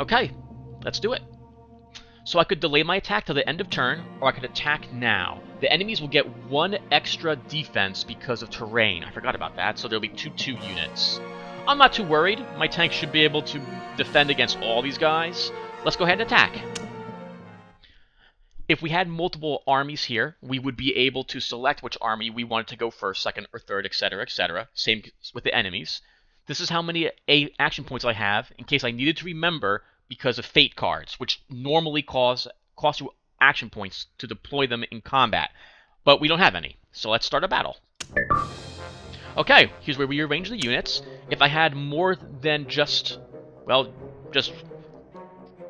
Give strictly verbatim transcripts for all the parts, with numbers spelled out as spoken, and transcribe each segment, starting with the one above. Okay, let's do it. So I could delay my attack to the end of turn, or I could attack now. The enemies will get one extra defense because of terrain. I forgot about that, so there'll be two two units. I'm not too worried. My tank should be able to defend against all these guys. Let's go ahead and attack. If we had multiple armies here, we would be able to select which army we wanted to go first, second, or third, et cetera, et cetera. Same with the enemies. This is how many a action points I have in case I needed to remember because of fate cards, which normally cause cost you action points to deploy them in combat. But we don't have any, so let's start a battle. Okay, here's where we arrange the units. If I had more than just, well, just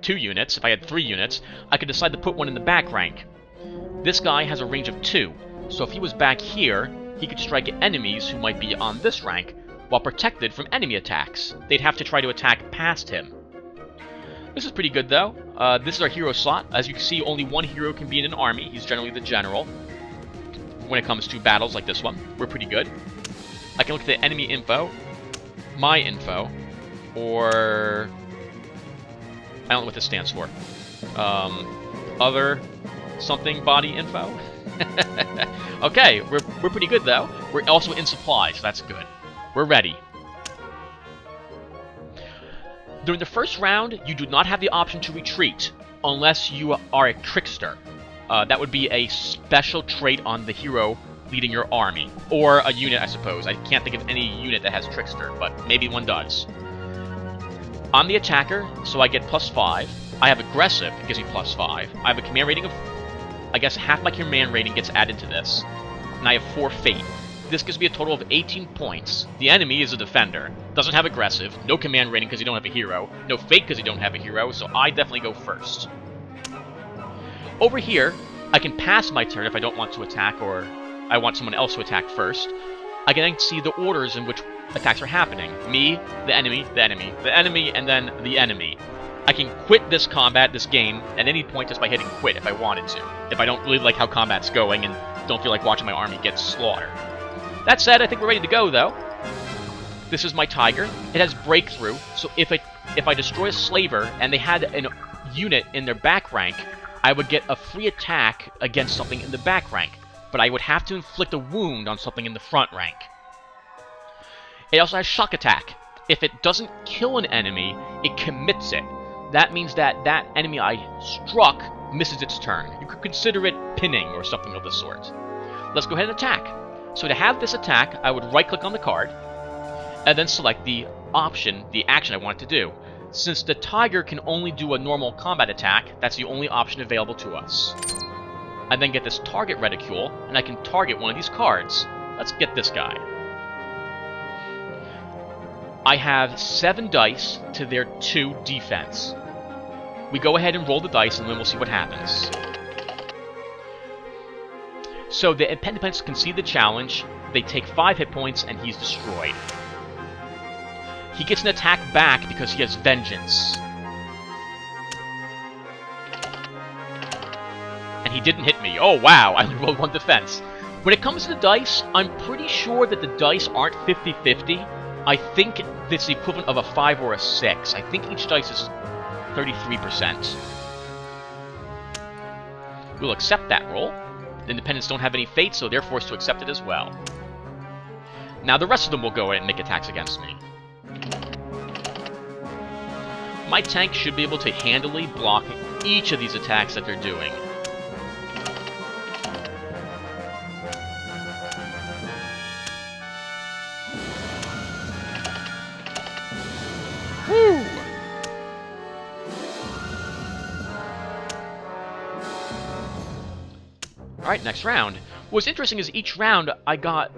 two units, if I had three units, I could decide to put one in the back rank. This guy has a range of two, so if he was back here, he could strike at enemies who might be on this rank, while protected from enemy attacks. They'd have to try to attack past him. This is pretty good, though. Uh, this is our hero slot. As you can see, only one hero can be in an army. He's generally the general. When it comes to battles like this one, we're pretty good. I can look at the enemy info, my info, or... I don't know what this stands for. Um, other something body info? Okay, we're, we're pretty good, though. We're also in supplies, so that's good. We're ready. During the first round, you do not have the option to retreat unless you are a trickster. Uh, that would be a special trait on the hero leading your army. Or a unit, I suppose. I can't think of any unit that has trickster, but maybe one does. I'm the attacker, so I get plus five. I have aggressive, it gives me plus five. I have a command rating of... I guess half my command rating gets added to this. And I have four fate. This gives me a total of eighteen points. The enemy is a defender. Doesn't have aggressive. No command rating because you don't have a hero. No fate because you don't have a hero, so I definitely go first. Over here, I can pass my turn if I don't want to attack or I want someone else to attack first. I can then see the orders in which attacks are happening. Me, the enemy, the enemy, the enemy, and then the enemy. I can quit this combat, this game, at any point just by hitting quit if I wanted to. If I don't really like how combat's going and don't feel like watching my army get slaughtered. That said, I think we're ready to go, though. This is my tiger. It has breakthrough, so if I, if I destroy a slaver and they had a unit in their back rank, I would get a free attack against something in the back rank, but I would have to inflict a wound on something in the front rank. It also has shock attack. If it doesn't kill an enemy, it commits it. That means that that enemy I struck misses its turn. You could consider it pinning or something of the sort. Let's go ahead and attack. So to have this attack, I would right-click on the card, and then select the option, the action I want it to do. Since the tiger can only do a normal combat attack, that's the only option available to us. I then get this target reticule, and I can target one of these cards. Let's get this guy. I have seven dice to their two defense. We go ahead and roll the dice, and then we'll see what happens. So the independents can see the challenge, they take five hit points, and he's destroyed. He gets an attack back because he has vengeance. And he didn't hit me. Oh wow, I only rolled one defense. When it comes to the dice, I'm pretty sure that the dice aren't fifty fifty. I think it's the equivalent of a five or a six. I think each dice is thirty-three percent. We'll accept that roll. The independents don't have any fate, so they're forced to accept it as well. Now the rest of them will go in and make attacks against me. My tank should be able to handily block each of these attacks that they're doing. Alright, next round. What's interesting is each round I got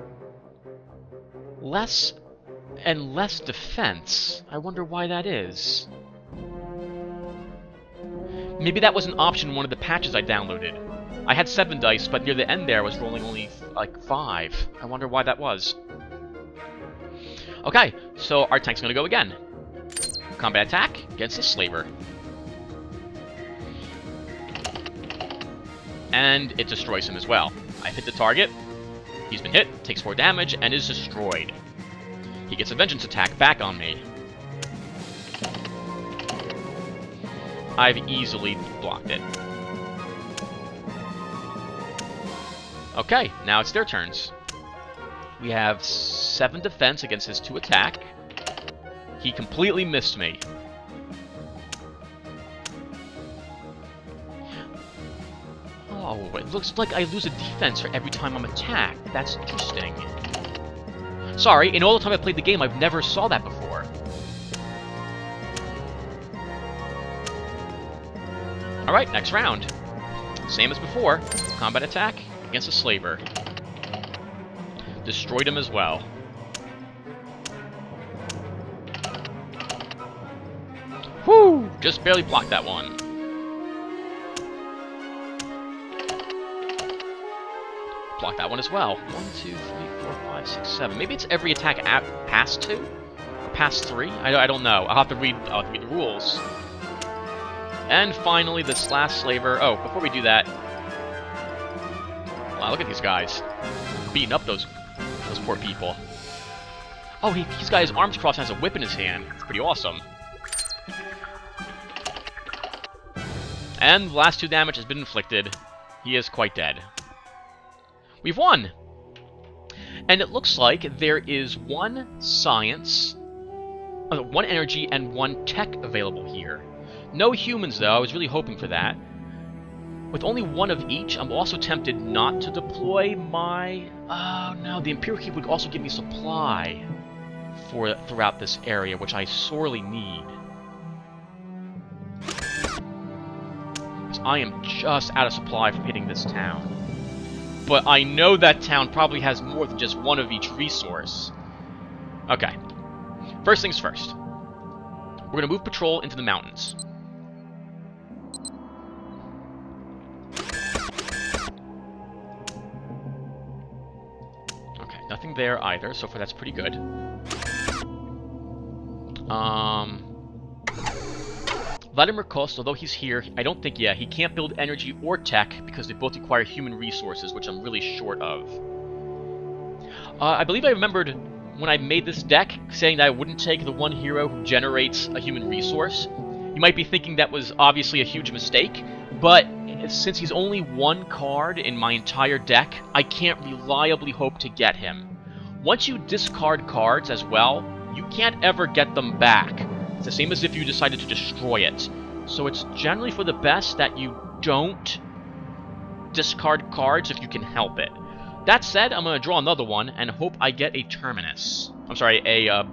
less and less defense. I wonder why that is. Maybe that was an option in one of the patches I downloaded. I had seven dice, but near the end there I was rolling only, like, five. I wonder why that was. Okay, so our tank's gonna go again. Combat attack against his slaver. And it destroys him as well. I hit the target, he's been hit, takes four damage, and is destroyed. He gets a vengeance attack back on me. I've easily blocked it. Okay, now it's their turns. We have seven defense against his two attack. He completely missed me. Oh, it looks like I lose a defense for every time I'm attacked. That's interesting. Sorry, in all the time I played the game, I've never saw that before. Alright, next round. Same as before. Combat attack against a slaver. Destroyed him as well. Whoo! Just barely blocked that one. Block that one as well. One, two, three, four, five, six, seven. Maybe it's every attack at past two? Or past three? I, I don't know. I'll have to read, I'll have to read the rules. And finally, this last slaver. Oh, before we do that... Wow, look at these guys. Beating up those those poor people. Oh, he, he's got his arms crossed and has a whip in his hand. It's pretty awesome. And the last two damage has been inflicted. He is quite dead. We've won! And it looks like there is one science, one energy, and one tech available here. No humans, though. I was really hoping for that. With only one of each, I'm also tempted not to deploy my... Oh, no. The Imperial Keep would also give me supply for throughout this area, which I sorely need. Because I am just out of supply from hitting this town. But I know that town probably has more than just one of each resource. Okay. First things first. We're going to move patrol into the mountains. Nothing there either, so far that's pretty good. Um, Vladimir Kost, although he's here, I don't think, yeah, he can't build energy or tech because they both require human resources, which I'm really short of. Uh, I believe I remembered when I made this deck saying that I wouldn't take the one hero who generates a human resource. You might be thinking that was obviously a huge mistake, but... since he's only one card in my entire deck, I can't reliably hope to get him. Once you discard cards as well, you can't ever get them back. It's the same as if you decided to destroy it. So it's generally for the best that you don't discard cards if you can help it. That said, I'm going to draw another one and hope I get a Terminus. I'm sorry, a uh,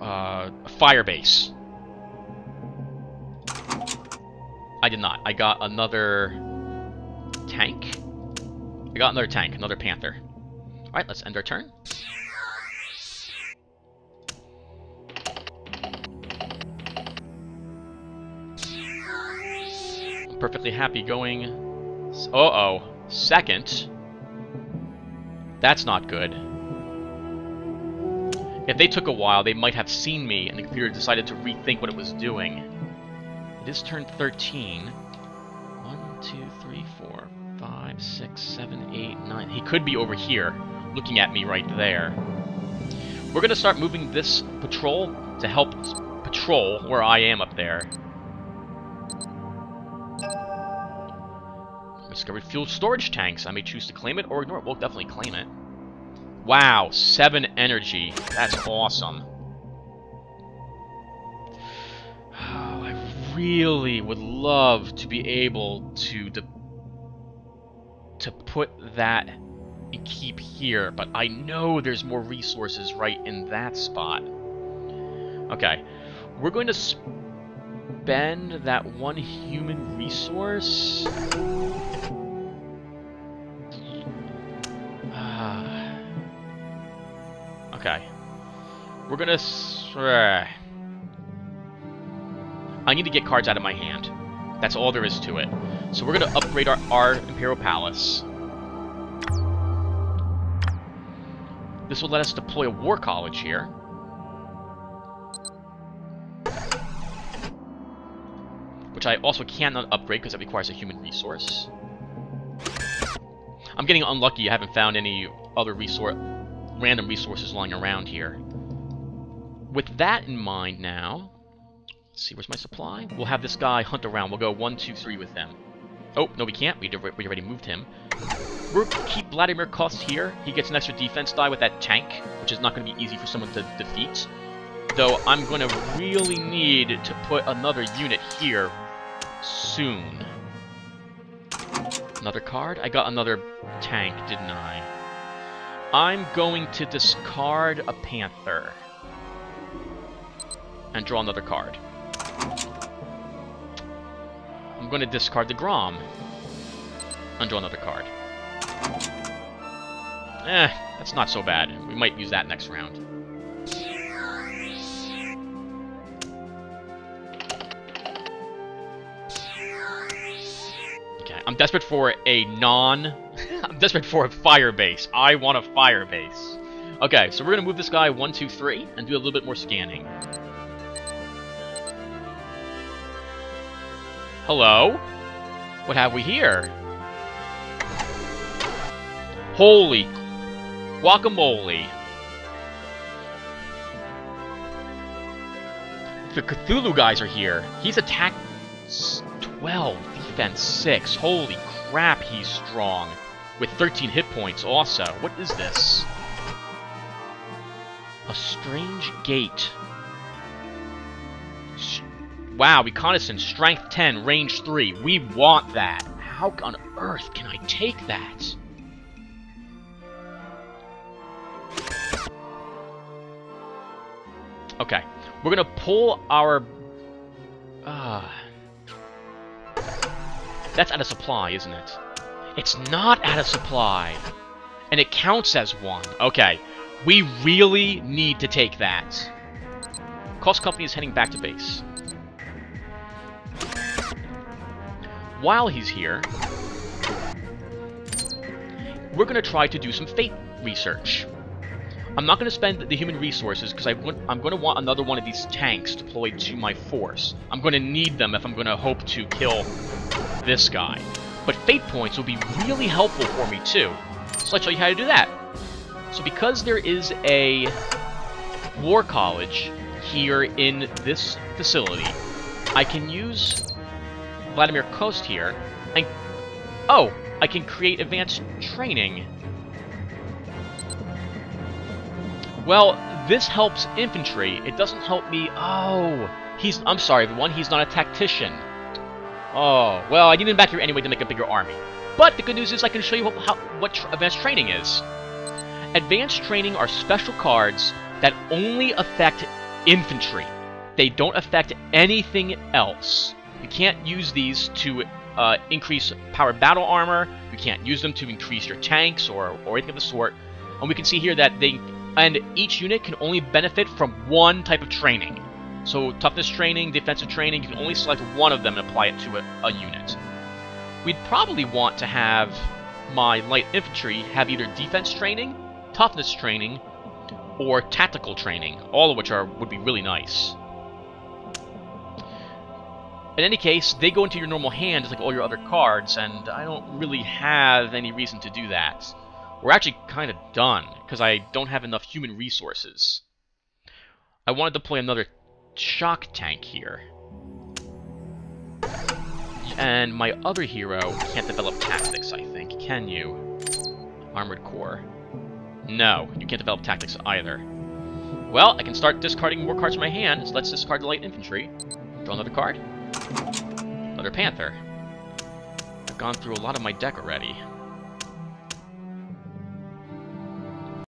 uh, Firebase. I did not. I got another tank. I got another tank, another Panther. Alright, let's end our turn. I'm perfectly happy going... Uh-oh. Second. That's not good. If they took a while, they might have seen me, and the computer decided to rethink what it was doing. It is turn thirteen. one, two, three, four, five, six, seven, eight, nine. He could be over here, looking at me right there. We're going to start moving this patrol to help patrol where I am up there. Discovered fuel storage tanks. I may choose to claim it or ignore it. We'll definitely claim it. Wow, seven energy. That's awesome. Really would love to be able to de to put that and keep here, but I know there's more resources right in that spot. Okay, we're going to spend that one human resource. Uh, okay, we're gonna. Uh, I need to get cards out of my hand. That's all there is to it. So we're going to upgrade our, our Imperial Palace. This will let us deploy a War College here. Which I also cannot upgrade because that requires a human resource. I'm getting unlucky. I haven't found any other resource, random resources lying around here. With that in mind now... Let's see, where's my supply? We'll have this guy hunt around. We'll go one, two, three with them. Oh, no, we can't. We, we already moved him. We'll keep Vladimir Kost here. He gets an extra defense die with that tank, which is not going to be easy for someone to defeat. Though I'm going to really need to put another unit here soon. Another card? I got another tank, didn't I? I'm going to discard a Panther. And draw another card. I'm going to discard the Grom. And draw another card. Eh, that's not so bad. We might use that next round. Okay, I'm desperate for a non... I'm desperate for a fire base. I want a fire base. Okay, so we're going to move this guy one, two, three, and do a little bit more scanning. Hello? What have we here? Holy guacamole. The Cthulhu guys are here. He's attack twelve, defense six. Holy crap, he's strong. With thirteen hit points also. What is this? A strange gate. Wow, reconnaissance, strength ten, range three. We want that. How on earth can I take that? Okay, we're gonna pull our... Uh, that's out of supply, isn't it? It's not out of supply. And it counts as one. Okay, we really need to take that. Cost Company is heading back to base. While he's here, we're going to try to do some fate research. I'm not going to spend the human resources because I'm going to want another one of these tanks deployed to my force. I'm going to need them if I'm going to hope to kill this guy. But fate points will be really helpful for me too. So I'll show you how to do that. So because there is a War College here in this facility, I can use Vladimir Kost here, and oh, I can create advanced training. Well, this helps infantry. It doesn't help me. Oh, he's. I'm sorry, the one he's not a tactician. Oh, well, I need him back here anyway to make a bigger army. But the good news is I can show you what, how, what tr advanced training is. Advanced training are special cards that only affect infantry. They don't affect anything else. You can't use these to uh, increase power battle armor. You can't use them to increase your tanks or, or anything of the sort. And we can see here that they and each unit can only benefit from one type of training. So toughness training, defensive training, you can only select one of them and apply it to a, a unit. We'd probably want to have my light infantry have either defense training, toughness training, or tactical training, all of which are would be really nice. In any case, they go into your normal hand just like all your other cards, and I don't really have any reason to do that. We're actually kind of done, because I don't have enough human resources. I want to deploy another shock tank here. And my other hero can't develop tactics, I think, can you? Armored Core. No, you can't develop tactics either. Well, I can start discarding more cards from my hand, so let's discard the light infantry. Draw another card. Another Panther. I've gone through a lot of my deck already.